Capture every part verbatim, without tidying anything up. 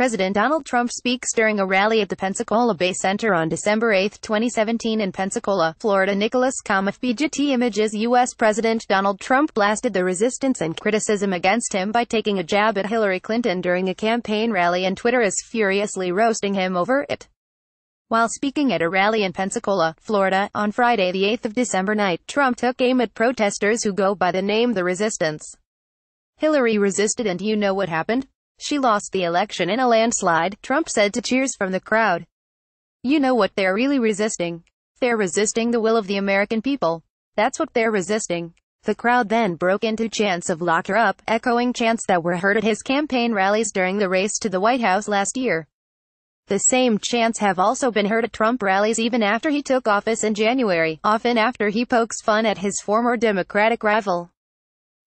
President Donald Trump speaks during a rally at the Pensacola Bay Center on December eighth twenty seventeen in Pensacola, Florida. Nicholas Kamoff, B G T Images. U S President Donald Trump blasted the resistance and criticism against him by taking a jab at Hillary Clinton during a campaign rally, and Twitter is furiously roasting him over it. While speaking at a rally in Pensacola, Florida, on Friday the eighth of December night, Trump took aim at protesters who go by the name The Resistance. Hillary resisted, and you know what happened? She lost the election in a landslide, Trump said to cheers from the crowd. You know what they're really resisting? They're resisting the will of the American people. That's what they're resisting. The crowd then broke into chants of "lock her up," echoing chants that were heard at his campaign rallies during the race to the White House last year. The same chants have also been heard at Trump rallies even after he took office in January, often after he pokes fun at his former Democratic rival.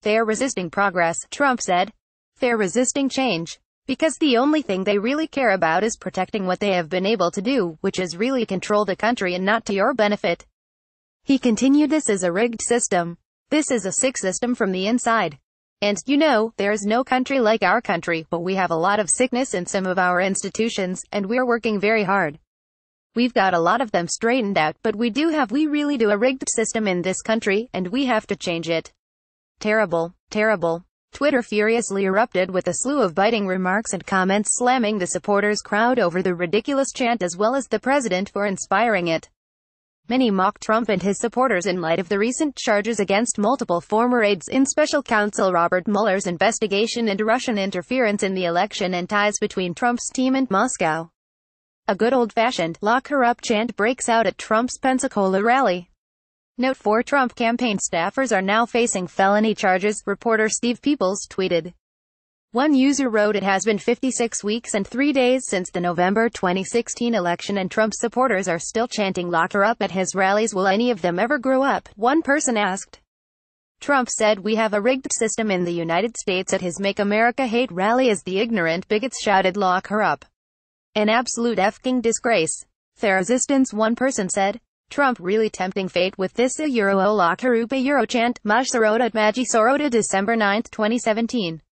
They're resisting progress, Trump said. They're resisting change. Because the only thing they really care about is protecting what they have been able to do, which is really control the country and not to your benefit. He continued, this is a rigged system. This is a sick system from the inside. And, you know, there is no country like our country, but we have a lot of sickness in some of our institutions, and we're working very hard. We've got a lot of them straightened out, but we do have, we really do a rigged system in this country, and we have to change it. Terrible, terrible. Twitter furiously erupted with a slew of biting remarks and comments slamming the supporters crowd over the ridiculous chant as well as the president for inspiring it. Many mock Trump and his supporters in light of the recent charges against multiple former aides in special counsel Robert Mueller's investigation into Russian interference in the election and ties between Trump's team and Moscow. A good old-fashioned, lock her up chant breaks out at Trump's Pensacola rally. Note four: Trump campaign staffers are now facing felony charges, reporter Steve Peeples tweeted. One user wrote, it has been fifty-six weeks and three days since the November twenty sixteen election and Trump supporters are still chanting lock her up at his rallies. Will any of them ever grow up? One person asked. Trump said, we have a rigged system in the United States at his Make America Hate rally as the ignorant bigots shouted lock her up. An absolute effing disgrace. Their resistance, one person said. Trump really tempting fate with this a euro lock her up a euro chant, Mash Soroda at Maggie Soroda December ninth twenty seventeen.